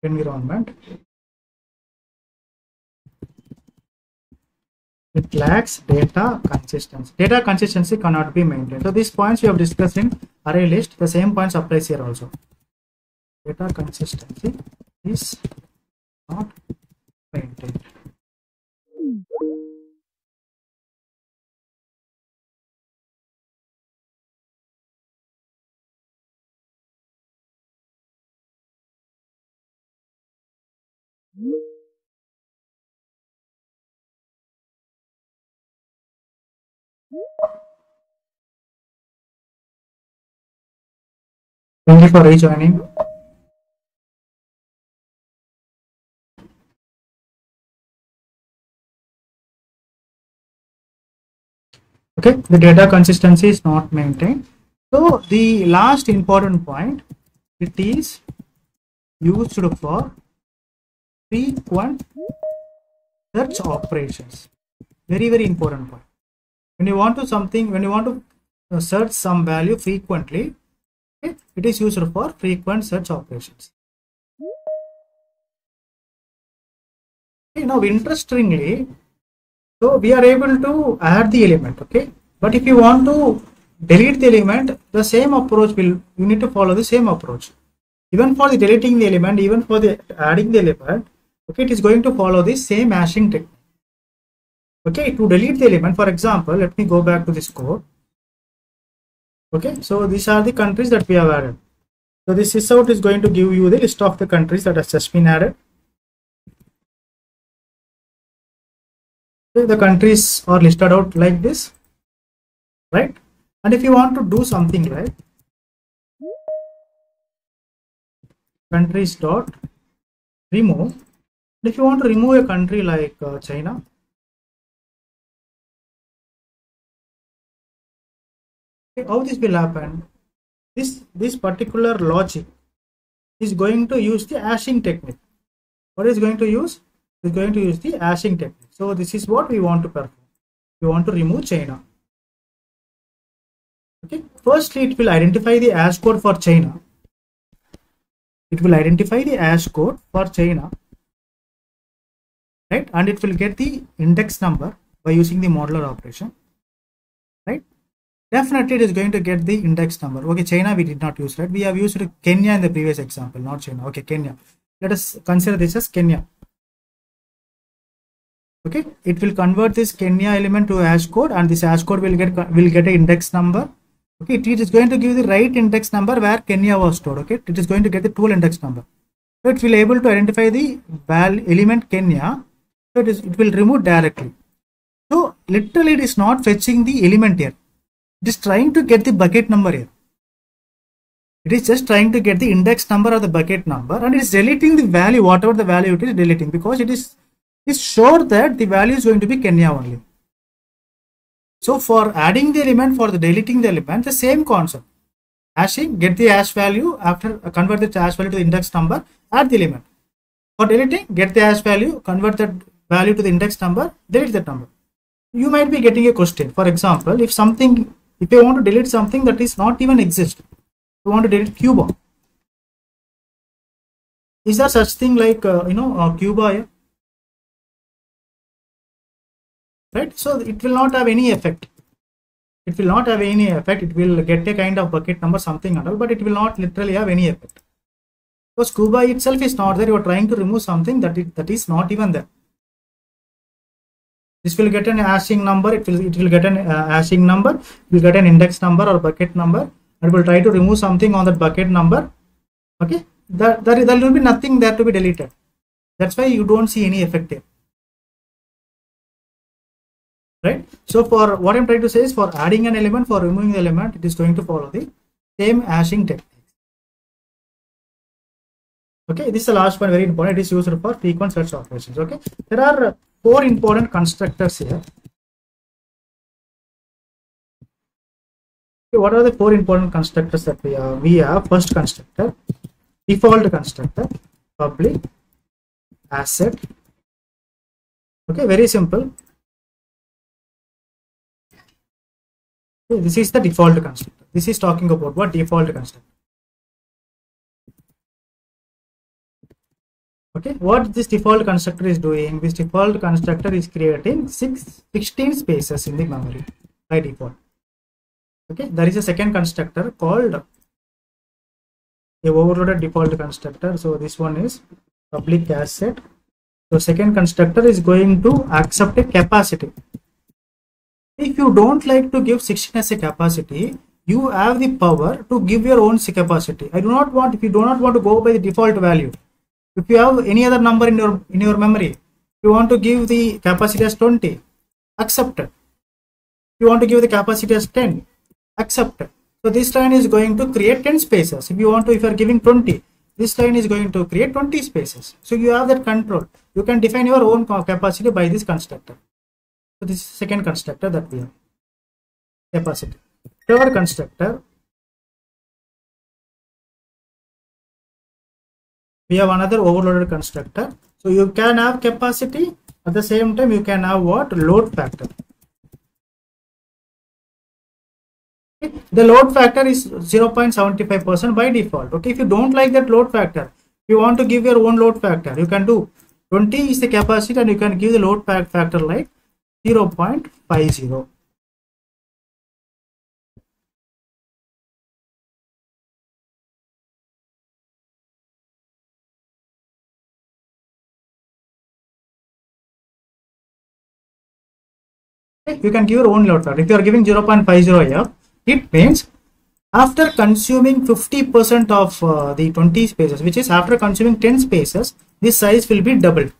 It lacks data consistency. Data consistency cannot be maintained. So these points we have discussed in array list. The same points applies here also. Data consistency is not maintained. Thank you for rejoining. Okay, the data consistency is not maintained. So the last important point, it is used for frequent search operations. Very important point. When you want to search some value frequently, okay, it is used for frequent search operations. Okay, now interestingly, so we are able to add the element, okay, but if you want to delete the element, the same approach will, you need to follow the same approach. Even for the deleting the element, even for the adding the element, okay, it is going to follow the same hashing technique. Okay, to delete the element, for example, let me go back to this code. Okay, so these are the countries that we have added. So this is how it is going to give you the list of the countries that has just been added. The countries are listed out like this, right? And if you want to do something, right, countries dot remove. And if you want to remove a country like China, okay, how this will happen? This particular logic is going to use the hashing technique. What is going to use? It's going to use the hashing technique. So this is what we want to perform. We want to remove China. Okay. Firstly, it will identify the hash code for China. It will identify the hash code for China, right? And it will get the index number by using the modular operation, right? Definitely, it is going to get the index number. Okay, China we did not use, right? We have used Kenya in the previous example, not China. Okay, Kenya. Let us consider this as Kenya. Okay, it will convert this Kenya element to a hash code, and this hash code will get an index number. Okay, it is going to give the right index number where Kenya was stored. Okay, it is going to get the tool index number. So it will be able to identify the val element Kenya. So it will remove directly. So literally, it is not fetching the element here. It is trying to get the bucket number here. It is just trying to get the index number or the bucket number, and it is deleting the value, whatever the value it is deleting, because it is sure that the value is going to be Kenya only. So for adding the element, for the deleting the element, the same concept. Hashing, get the hash value, after convert the hash value to the index number, add the element. For deleting, get the hash value, convert that value to the index number, delete that number. You might be getting a question. For example, if you want to delete something that is not even exist, you want to delete Cuba. Is there such thing like Cuba here? Right, so it will not have any effect. It will not have any effect. It will get a kind of bucket number, something and all, but it will not literally have any effect. Because Cuba itself is not there. You are trying to remove something that is not even there. This will get an hashing number. It will get an hashing number. It will get an index number or bucket number. It will try to remove something on that bucket number. Okay, there will be nothing there to be deleted. That's why you don't see any effect here. Right. So for what I'm trying to say is, for adding an element, for removing the element, it is going to follow the same hashing technique. Okay, this is the last one, very important. It is used for frequent search operations. Okay, there are four important constructors here. Okay, what are the four important constructors that we have? We have first constructor, default constructor, public, asset. Okay, very simple. Okay, this is the default constructor. This is talking about what default constructor. Okay, what this default constructor is doing? This default constructor is creating 16 spaces in the memory by default. Okay, there is a second constructor called a overloaded default constructor. So this one is public asset. So second constructor is going to accept a capacity. If you don't like to give 16 as a capacity, you have the power to give your own capacity. If you do not want to go by the default value, if you have any other number in your memory, if you want to give the capacity as 20, accept it. If you want to give the capacity as 10, accept it. So this line is going to create 10 spaces. If you are giving 20, this line is going to create 20 spaces. So you have that control. You can define your own capacity by this constructor. So this is the second constructor that we have, capacity. Third constructor, we have another overloaded constructor. So you can have capacity, at the same time you can have what? Load factor. Okay. The load factor is 0.75% by default. Okay, if you don't like that load factor, you want to give your own load factor, you can do 20 is the capacity and you can give the load factor like 0.50. Okay, you can give your own load factor. If you are giving 0.50 here, it means after consuming 50% of the 20 spaces, which is after consuming 10 spaces, this size will be doubled.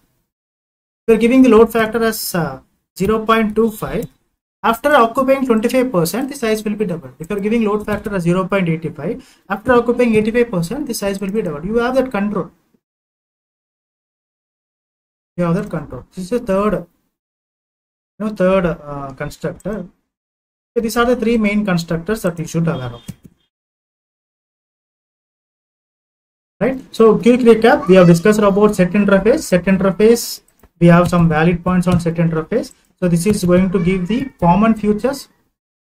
You are giving the load factor as 0.25. After occupying 25%, the size will be doubled. If you are giving load factor as 0.85, after occupying 85%, the size will be doubled. You have that control. You have that control. This is the third constructor. So these are the three main constructors that you should be aware of. Right. So quick recap, we have discussed about set interface. Set interface, we have some valid points on set interface. So this is going to give the common features.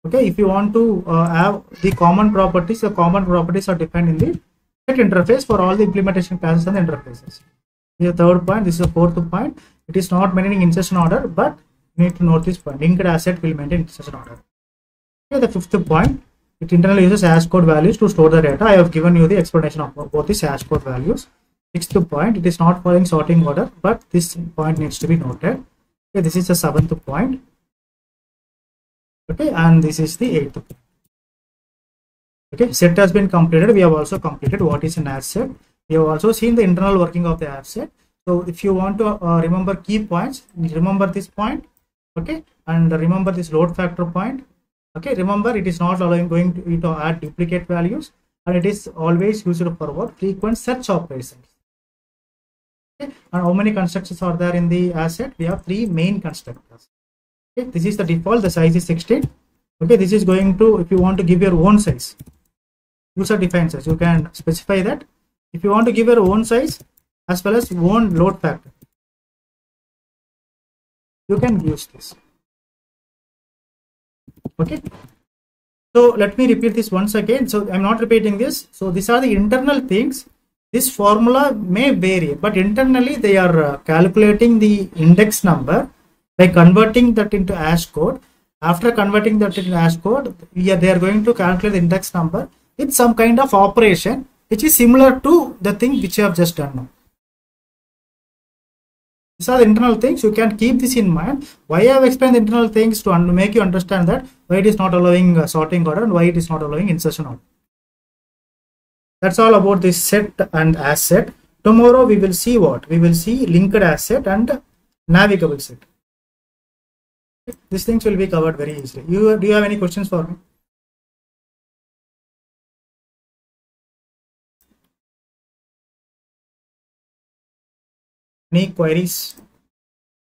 Okay, if you want to have the common properties are defined in the set interface for all the implementation classes and interfaces. This is the third point. This is the fourth point. It is not maintaining insertion order, but you need to note this point. Linked asset will maintain insertion order. Here, the fifth point. It internally uses hash code values to store the data. I have given you the explanation of both these hash code values. Sixth point, it is not following sorting order, but this point needs to be noted. Okay, this is the seventh point. Okay, and this is the eighth point. Okay, set has been completed. We have also completed what is an hash set. We have also seen the internal working of the hash set. So if you want to remember key points, remember this point. Okay, and remember this load factor point. Okay, remember it is not allowing to add duplicate values, and it is always used for what? Frequent search operations. Okay, and how many constructors are there in the hash set? We have three main constructors. Okay, this is the default, the size is 16. Okay, this is going to, if you want to give your own size, user defined size, you can specify that. If you want to give your own size as well as own load factor, you can use this. Okay, so let me repeat this once again. So I'm not repeating this. So these are the internal things. This formula may vary, but internally they are calculating the index number by converting that into hash code. After converting that into hash code, they are going to calculate the index number with some kind of operation which is similar to the thing which you have just done now. These are the internal things. You can keep this in mind. Why I have explained the internal things to make you understand that why it is not allowing sorting order and why it is not allowing insertion order. That's all about this set and hash set. Tomorrow we will see what? We will see linked hash set and navigable set. These things will be covered very easily. Do you have any questions for me? Any queries?